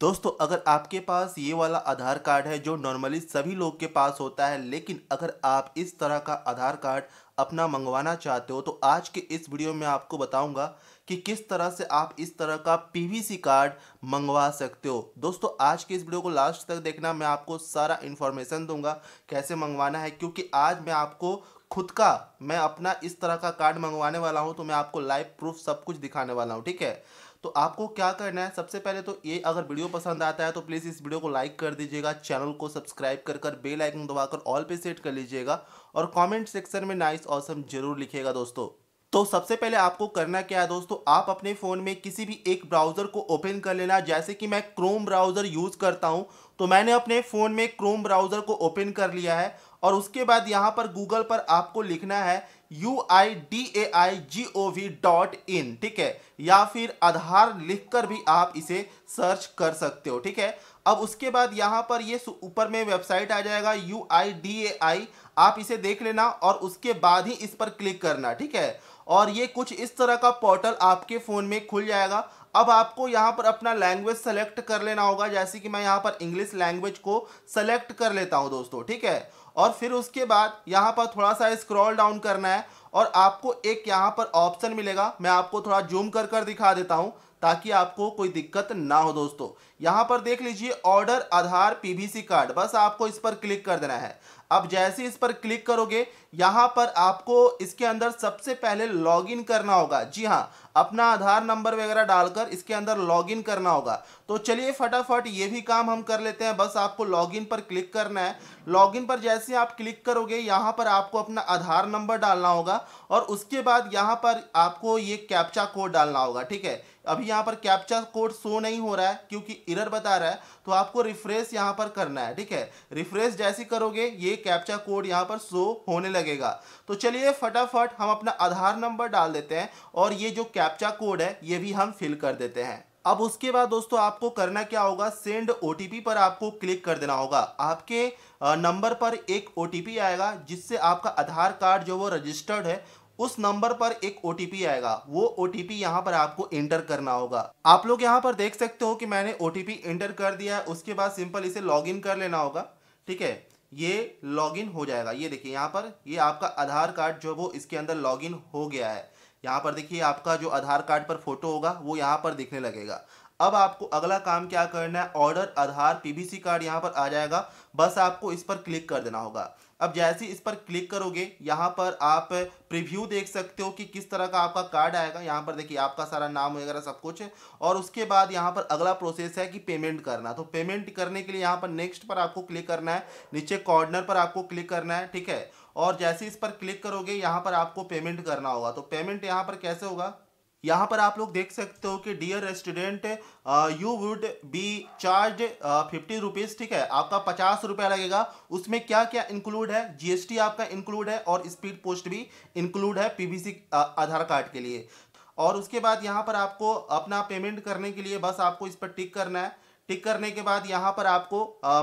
दोस्तों अगर आपके पास ये वाला आधार कार्ड है जो नॉर्मली सभी लोग के पास होता है, लेकिन अगर आप इस तरह का आधार कार्ड अपना मंगवाना चाहते हो तो आज के इस वीडियो में आपको बताऊंगा कि किस तरह से आप इस तरह का पीवीसी कार्ड मंगवा सकते हो। दोस्तों आज के इस वीडियो को लास्ट तक देखना, मैं आपको सारा इन्फॉर्मेशन दूंगा कैसे मंगवाना है, क्योंकि आज मैं आपको खुद का मैं अपना इस तरह का कार्ड मंगवाने वाला हूँ, तो मैं आपको लाइव प्रूफ सब कुछ दिखाने वाला हूँ। ठीक है, तो आपको क्या करना है, सबसे पहले तो ये अगर वीडियो पसंद आता है तो प्लीज़ इस वीडियो को लाइक कर दीजिएगा, चैनल को सब्सक्राइब कर बेल आइकन दबाकर ऑल पे सेट कर लीजिएगा और कमेंट सेक्शन में नाइस ऑसम जरूर लिखिएगा। दोस्तों तो सबसे पहले आपको करना क्या है, दोस्तों आप अपने फ़ोन में किसी भी एक ब्राउज़र को ओपन कर लेना। जैसे कि मैं क्रोम ब्राउज़र यूज़ करता हूं, तो मैंने अपने फ़ोन में क्रोम ब्राउज़र को ओपन कर लिया है और उसके बाद यहां पर गूगल पर आपको लिखना है UIDAI.gov.in। ठीक है, या फिर आधार लिखकर भी आप इसे सर्च कर सकते हो। ठीक है, अब उसके बाद यहाँ पर ये ऊपर में वेबसाइट आ जाएगा UIDAI, आप इसे देख लेना और उसके बाद ही इस पर क्लिक करना। ठीक है, और ये कुछ इस तरह का पोर्टल आपके फ़ोन में खुल जाएगा। अब आपको यहाँ पर अपना लैंग्वेज सेलेक्ट कर लेना होगा, जैसे कि मैं यहाँ पर इंग्लिश लैंग्वेज को सेलेक्ट कर लेता हूँ दोस्तों। ठीक है, और फिर उसके बाद यहाँ पर थोड़ा सा स्क्रॉल डाउन करना है और आपको एक यहाँ पर ऑप्शन मिलेगा, मैं आपको थोड़ा जूम कर दिखा देता हूँ ताकि आपको कोई दिक्कत ना हो। दोस्तों यहाँ पर देख लीजिए ऑर्डर आधार पीवीसी कार्ड, बस आपको इस पर क्लिक कर देना है। अब जैसे इस पर क्लिक करोगे यहाँ पर आपको इसके अंदर सबसे पहले लॉगिन करना होगा। जी हाँ, अपना आधार नंबर वगैरह डालकर इसके अंदर लॉगिन करना होगा। तो चलिए फटाफट ये भी काम हम कर लेते हैं, बस आपको लॉगिन पर क्लिक करना है। लॉगिन पर जैसे आप क्लिक करोगे यहाँ पर आपको अपना आधार नंबर डालना होगा और उसके बाद यहाँ पर आपको ये कैप्चा कोड डालना होगा। ठीक है, अभी यहाँ पर कैप्चा कोड शो नहीं हो रहा है क्योंकि एरर बता रहा है, तो आपको रिफ्रेश यहाँ पर करना है। ठीक है, रिफ्रेश जैसे करोगे ये कैप्चा कोड यहाँ पर शो होने लगेगा। तो चलिए फटाफट हम अपना आधार नंबर डाल देते हैं और ये जो कैप्चा कोड है ये भी हम फिल कर देते हैं। अब उसके बाद दोस्तों आपको करना क्या होगा, सेंड ओटीपी पर आपको क्लिक कर देना होगा। आपके नंबर पर एक ओटीपी आएगा जिससे आपका आधार कार्ड जो वो रजिस्टर्ड है उस नंबर पर एक ओटीपी आएगा, वो ओटीपी यहाँ पर आपको एंटर करना होगा। आप लोग यहाँ पर देख सकते हो कि मैंने ओटीपी एंटर कर दिया है। उसके बाद सिंपल इसे लॉगिन कर लेना होगा। ठीक है, ये लॉगिन हो जाएगा, ये देखिए यहाँ पर ये आपका आधार कार्ड जो वो इसके अंदर लॉगिन हो गया है। यहाँ पर देखिए आपका जो आधार कार्ड पर फोटो होगा वो यहाँ पर दिखने लगेगा। अब आपको अगला काम क्या करना है, ऑर्डर आधार पीवीसी कार्ड यहाँ पर आ जाएगा, बस आपको इस पर क्लिक कर देना होगा। अब जैसे इस पर क्लिक करोगे यहाँ पर आप प्रीव्यू देख सकते हो कि किस तरह का आपका कार्ड आएगा। यहाँ पर देखिए आपका सारा नाम वगैरह सब कुछ है और उसके बाद यहाँ पर अगला प्रोसेस है कि पेमेंट करना। तो पेमेंट करने के लिए यहाँ पर नेक्स्ट पर आपको क्लिक करना है, नीचे कॉर्नर पर आपको क्लिक करना है। ठीक है, और जैसे इस पर क्लिक करोगे यहाँ पर आपको पेमेंट करना होगा। तो पेमेंट यहाँ पर कैसे होगा, यहाँ पर आप लोग देख सकते हो कि dear restaurant you would be charge 50 rupees. ठीक है, आपका 50 रुपया लगेगा। उसमें क्या क्या इंक्लूड है, जीएसटी आपका इंक्लूड है और स्पीड पोस्ट भी इंक्लूड है पीवीसी आधार कार्ड के लिए। और उसके बाद यहाँ पर आपको अपना पेमेंट करने के लिए बस आपको इस पर टिक करना है। टिक करने के बाद यहाँ पर आपको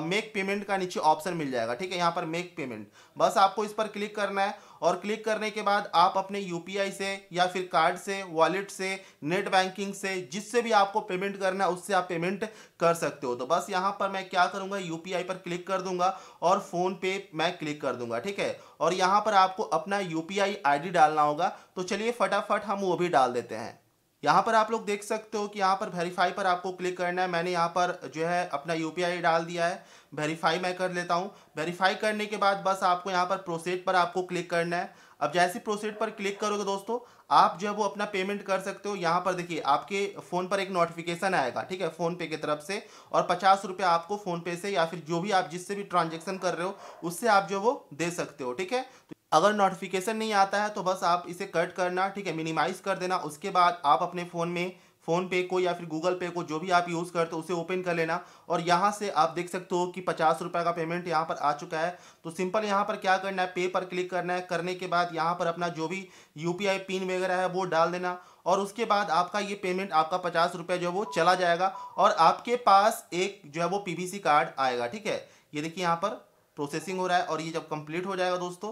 मेक पेमेंट का नीचे ऑप्शन मिल जाएगा। ठीक है, यहाँ पर मेक पेमेंट, बस आपको इस पर क्लिक करना है और क्लिक करने के बाद आप अपने यूपीआई से या फिर कार्ड से, वॉलेट से, नेट बैंकिंग से, जिससे भी आपको पेमेंट करना है उससे आप पेमेंट कर सकते हो। तो बस यहाँ पर मैं क्या करूँगा, यूपीआई पर क्लिक कर दूंगा और फ़ोन पे मैं क्लिक कर दूंगा। ठीक है, और यहाँ पर आपको अपना यूपीआई आईडी डालना होगा। तो चलिए फटाफट हम वो भी डाल देते हैं। यहाँ पर आप लोग देख सकते हो कि यहाँ पर वेरीफाई पर आपको क्लिक करना है। मैंने यहाँ पर जो है अपना यूपीआई डाल दिया है, वेरीफाई मैं कर लेता हूँ। वेरीफाई करने के बाद बस आपको यहाँ पर प्रोसीड पर आपको क्लिक करना है। अब जैसे प्रोसीड पर क्लिक करोगे दोस्तों आप जो है वो अपना पेमेंट कर सकते हो। यहाँ पर देखिए आपके फ़ोन पर एक नोटिफिकेशन आएगा। ठीक है, फ़ोनपे की तरफ से, और 50 रुपये आपको फ़ोनपे से या फिर जो भी आप जिससे भी ट्रांजेक्शन कर रहे हो उससे आप जो वो दे सकते हो। ठीक है, अगर नोटिफिकेशन नहीं आता है तो बस आप इसे कट करना। ठीक है, मिनिमाइज़ कर देना। उसके बाद आप अपने फ़ोन में फ़ोनपे को या फिर गूगल पे को जो भी आप यूज़ करते हो उसे ओपन कर लेना और यहाँ से आप देख सकते हो कि 50 रुपये का पेमेंट यहाँ पर आ चुका है। तो सिंपल यहाँ पर क्या करना है, पे पर क्लिक करना है। करने के बाद यहाँ पर अपना जो भी यूपीआई पिन वगैरह है वो डाल देना और उसके बाद आपका ये पेमेंट आपका 50 रुपये जो है वो चला जाएगा और आपके पास एक जो है वो पीवीसी कार्ड आएगा। ठीक है, ये देखिए यहाँ पर प्रोसेसिंग हो रहा है और ये जब कंप्लीट हो जाएगा दोस्तों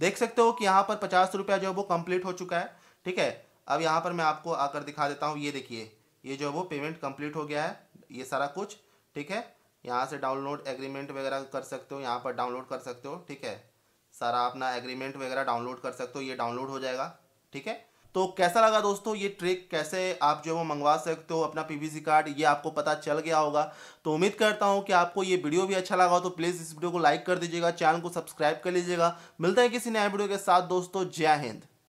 देख सकते हो कि यहाँ पर 50 रुपया जो है वो कंप्लीट हो चुका है। ठीक है, अब यहाँ पर मैं आपको आकर दिखा देता हूँ। ये देखिए ये जो है वो पेमेंट कंप्लीट हो गया है। ये सारा कुछ, ठीक है। यहाँ से डाउनलोड एग्रीमेंट वगैरह कर सकते हो, यहाँ पर डाउनलोड कर सकते हो, ठीक है। सारा अपना एग्रीमेंट वगैरह डाउनलोड कर सकते हो, ये डाउनलोड हो जाएगा, ठीक है। तो कैसा लगा दोस्तों ये ट्रिक, कैसे आप जो है वो मंगवा सकते हो अपना पीवीसी कार्ड, ये आपको पता चल गया होगा। तो उम्मीद करता हूँ कि आपको ये वीडियो भी अच्छा लगा हो, तो प्लीज़ इस वीडियो को लाइक कर दीजिएगा, चैनल को सब्सक्राइब कर लीजिएगा। मिलते हैं किसी नए वीडियो के साथ दोस्तों, जय हिंद।